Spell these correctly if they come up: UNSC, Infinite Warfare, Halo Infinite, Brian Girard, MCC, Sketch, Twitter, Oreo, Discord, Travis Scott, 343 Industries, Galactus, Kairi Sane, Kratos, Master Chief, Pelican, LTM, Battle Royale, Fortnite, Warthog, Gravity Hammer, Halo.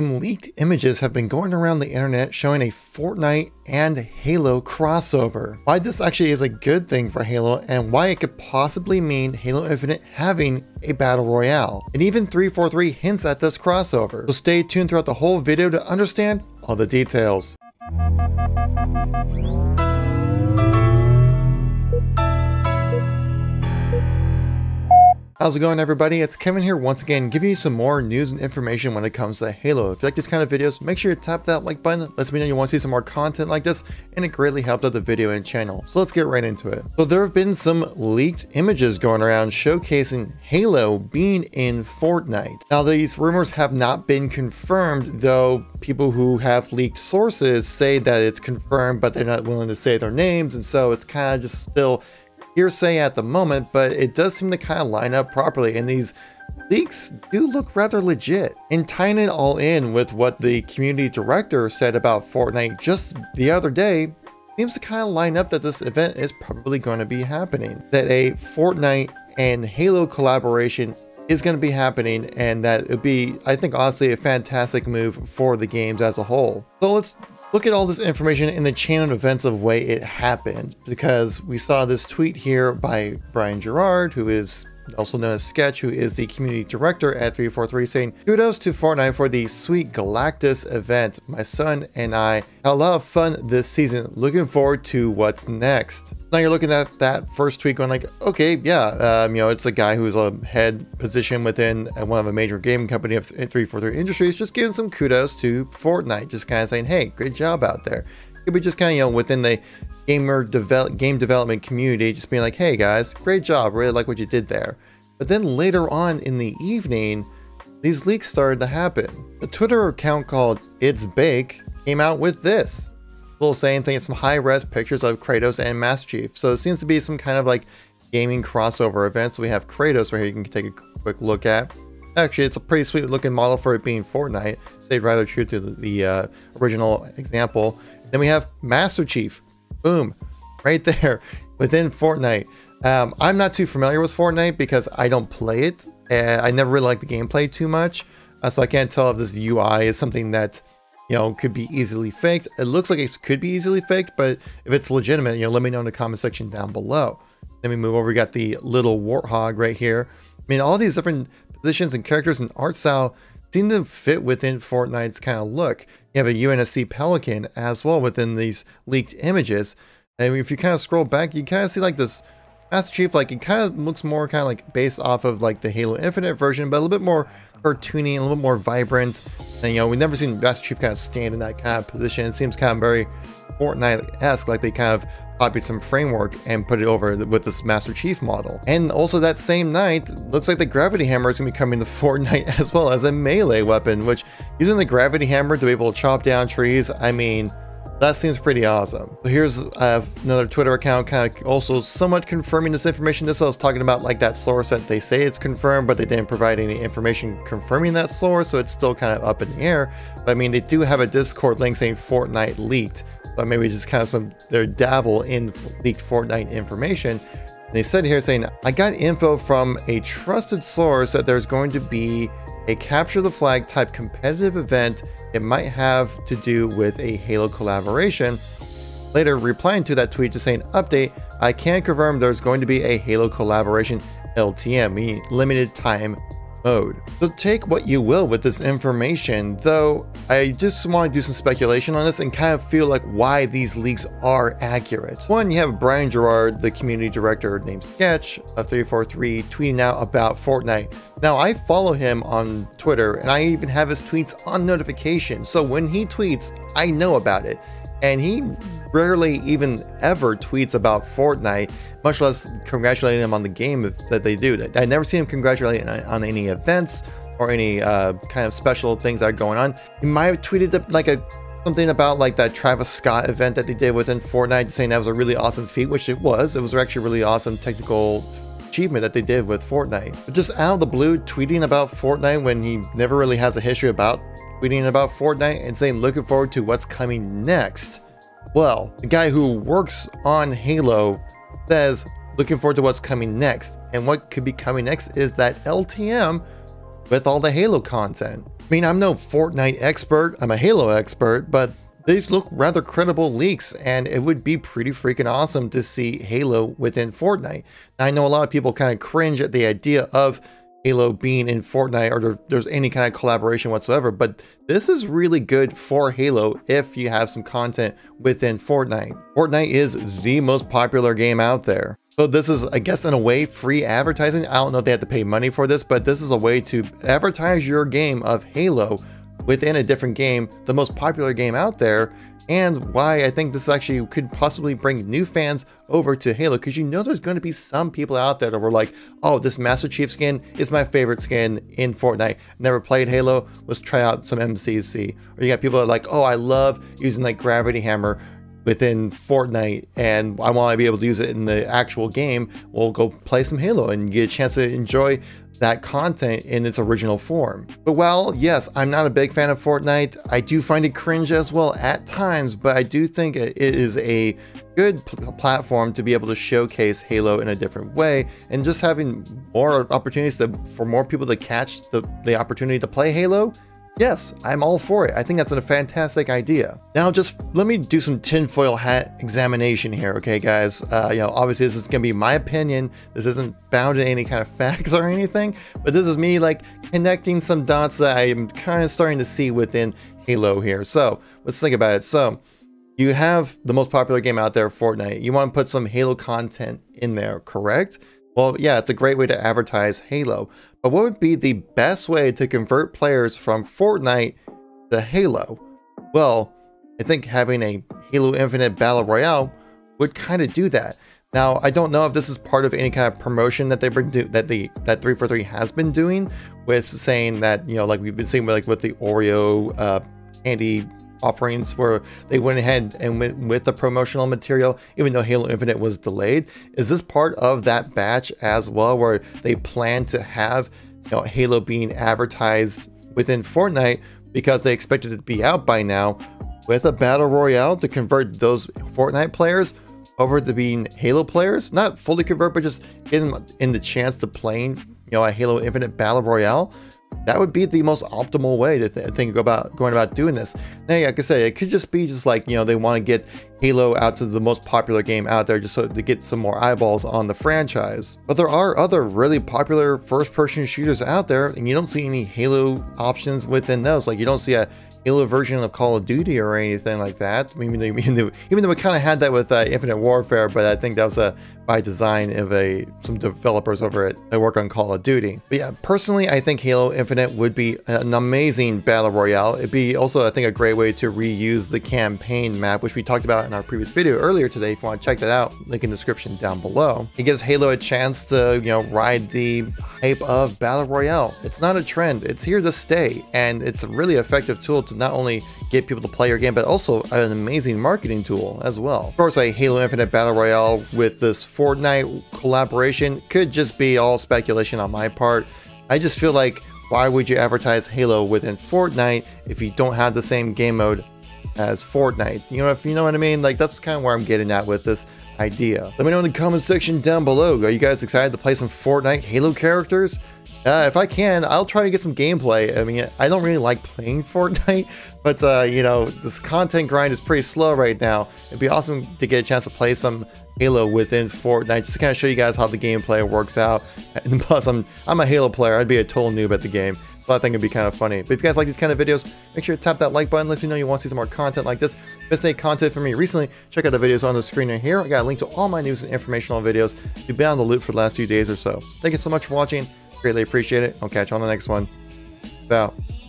Some leaked images have been going around the internet showing a Fortnite and Halo crossover. Why this actually is a good thing for Halo and why it could possibly mean Halo Infinite having a battle royale. And even 343 hints at this crossover. So stay tuned throughout the whole video to understand all the details. How's it going, everybody? It's Kevin here once again, giving you some more news and information when it comes to Halo. If you like these kind of videos, make sure you tap that like button. It lets me know you want to see some more content like this, and it greatly helped out the video and channel. So let's get right into it. So there have been some leaked images going around showcasing Halo being in Fortnite. Now these rumors have not been confirmed, though people who have leaked sources say that it's confirmed, but they're not willing to say their names, and so it's kind of just still hearsay at the moment, but it does seem to kind of line up properly, and these leaks do look rather legit. And tying it all in with what the community director said about Fortnite just the other day, seems to kind of line up that this event is probably going to be happening, that a Fortnite and Halo collaboration is going to be happening, and that it'd be, I think, honestly, a fantastic move for the games as a whole. So let's look at all this information in the chain of events of way it happened, because we saw this tweet here by Brian Girard, who is also known as Sketch, who is the community director at 343, saying, "Kudos to Fortnite for the Sweet Galactus event. My son and I had a lot of fun this season. Looking forward to what's next." Now you're looking at that first tweet going like, okay, yeah, you know, it's a guy who's a head position within one of a major gaming company of 343 Industries, just giving some kudos to Fortnite, just kind of saying, hey, great job out there. Could be just kind of, you know, within the game development community, just being like, hey guys, great job, really like what you did there. But then later on in the evening, these leaks started to happen. A Twitter account called It's Bake came out with this little saying thing, some high-res pictures of Kratos and Master Chief. So it seems to be some kind of like gaming crossover event. So we have Kratos right here, you can take a quick look at. Actually, it's a pretty sweet looking model for it being Fortnite, stayed rather true to the original example. Then we have Master Chief. Boom, right there within Fortnite. I'm not too familiar with Fortnite because I don't play it, and I never really like the gameplay too much, so I can't tell if this UI is something that, you know, could be easily faked. It looks like it could be easily faked, but if it's legitimate, you know, let me know in the comment section down below. Then we move over, we got the little Warthog right here. I mean, all these different positions and characters and art style seem to fit within Fortnite's kind of look. You have a UNSC Pelican as well within these leaked images. And if you kind of scroll back, you kind of see like this Master Chief, like it kind of looks more kind of like based off of like the Halo Infinite version, but a little bit more cartoony, a little bit more vibrant. And, you know, we've never seen Master Chief kind of stand in that kind of position. It seems kind of very Fortnite-esque, like they kind of copied some framework and put it over with this Master Chief model. And also that same night, looks like the Gravity Hammer is going to be coming to Fortnite as well as a melee weapon, which using the Gravity Hammer to be able to chop down trees, I mean, that seems pretty awesome. So here's another Twitter account kind of also somewhat confirming this information. This I was talking about, like that source that they say it's confirmed, but they didn't provide any information confirming that source, so it's still kind of up in the air. But I mean, they do have a Discord link saying Fortnite leaked. But maybe just kind of some their dabble in leaked Fortnite information. And they said here saying, I got info from a trusted source that there's going to be a capture the flag type competitive event. It might have to do with a Halo collaboration. Later replying to that tweet just saying, update, I can confirm there's going to be a Halo collaboration LTM, meaning limited time mode. So take what you will with this information, though I just want to do some speculation on this and kind of feel like why these leaks are accurate. One, you have Brian Girard, the community director named Sketch of 343, tweeting out about Fortnite. Now I follow him on Twitter and I even have his tweets on notification. So when he tweets, I know about it. And he rarely even ever tweets about Fortnite, much less congratulating them on the game that they do. I never see him congratulating on any events or any kind of special things that are going on. He might have tweeted like something about like that Travis Scott event that they did within Fortnite, saying that was a really awesome feat, which it was. It was actually a really awesome technical achievement that they did with Fortnite. But just out of the blue, tweeting about Fortnite when he never really has a history about tweeting about Fortnite and saying looking forward to what's coming next. Well, the guy who works on Halo says looking forward to what's coming next, and what could be coming next is that LTM with all the Halo content. I mean, I'm no Fortnite expert, I'm a Halo expert, but these look rather credible leaks, and it would be pretty freaking awesome to see Halo within Fortnite. Now, I know a lot of people kind of cringe at the idea of Halo being in Fortnite or there's any kind of collaboration whatsoever, but this is really good for Halo if you have some content within Fortnite. Fortnite is the most popular game out there. So this is, I guess, in a way, free advertising. I don't know if they have to pay money for this, but this is a way to advertise your game of Halo within a different game, the most popular game out there, and why I think this actually could possibly bring new fans over to Halo, because you know there's going to be some people out there that were like, oh, this Master Chief skin is my favorite skin in Fortnite. Never played Halo, let's try out some MCC. Or you got people that are like, oh, I love using like Gravity Hammer within Fortnite and I want to be able to use it in the actual game. We'll go play some Halo and get a chance to enjoy that content in its original form. But while, yes, I'm not a big fan of Fortnite, I do find it cringe as well at times, but I do think it is a good platform to be able to showcase Halo in a different way, and just having more opportunities for more people to catch the opportunity to play Halo. Yes, I'm all for it. I think that's a fantastic idea. Now, just let me do some tinfoil hat examination here, okay, guys? Obviously this is gonna be my opinion. This isn't bound to any kind of facts or anything, but this is me like connecting some dots that I am kind of starting to see within Halo here. So let's think about it. So you have the most popular game out there, Fortnite. You want to put some Halo content in there, correct? Well, yeah, it's a great way to advertise Halo, but what would be the best way to convert players from Fortnite to Halo? Well, I think having a Halo Infinite Battle Royale would kind of do that. Now, I don't know if this is part of any kind of promotion that they've been that 343 has been doing, with saying that, you know, like we've been seeing with, like with the Oreo candy offerings, where they went ahead and went with the promotional material even though Halo Infinite was delayed. Is this part of that batch as well, where they plan to have, you know, Halo being advertised within Fortnite because they expected it to be out by now, with a battle royale to convert those Fortnite players over to being Halo players? Not fully convert, but just get them in the chance to playing, you know, a Halo Infinite battle royale. That would be the most optimal way to think about going about doing this. Now, yeah, like I said, it could just be just like, you know, they want to get Halo out to the most popular game out there just so to get some more eyeballs on the franchise. But there are other really popular first-person shooters out there, and you don't see any Halo options within those. Like, you don't see a Halo version of Call of Duty or anything like that. I mean, even though we kind of had that with Infinite Warfare, but I think that was by design of some developers over at that work on Call of Duty. But yeah, personally, I think Halo Infinite would be an amazing battle royale. It'd be also, I think, a great way to reuse the campaign map, which we talked about in our previous video earlier today. If you want to check that out, link in the description down below. It gives Halo a chance to, you know, ride the hype of battle royale. It's not a trend; it's here to stay, and it's a really effective tool to not only get people to play your game, but also an amazing marketing tool as well. Of course, a Halo Infinite Battle Royale with this Fortnite collaboration could just be all speculation on my part. I just feel like, why would you advertise Halo within Fortnite if you don't have the same game mode as Fortnite? You know what I mean? Like, that's kind of where I'm getting at with this idea. Let me know in the comment section down below. Are you guys excited to play some Fortnite Halo characters? If I can, I'll try to get some gameplay. I mean, I don't really like playing Fortnite, but you know, this content grind is pretty slow right now. It'd be awesome to get a chance to play some Halo within Fortnite, just to kind of show you guys how the gameplay works out. And plus, I'm a Halo player. I'd be a total noob at the game, so I think it'd be kind of funny. But if you guys like these kind of videos, make sure to tap that like button. Let me know you want to see some more content like this. If you missed any content from me recently, check out the videos on the screen right here. I got a link to all my news and informational videos. You've been on the loop for the last few days or so. Thank you so much for watching. Greatly appreciate it. I'll catch you on the next one. Peace out.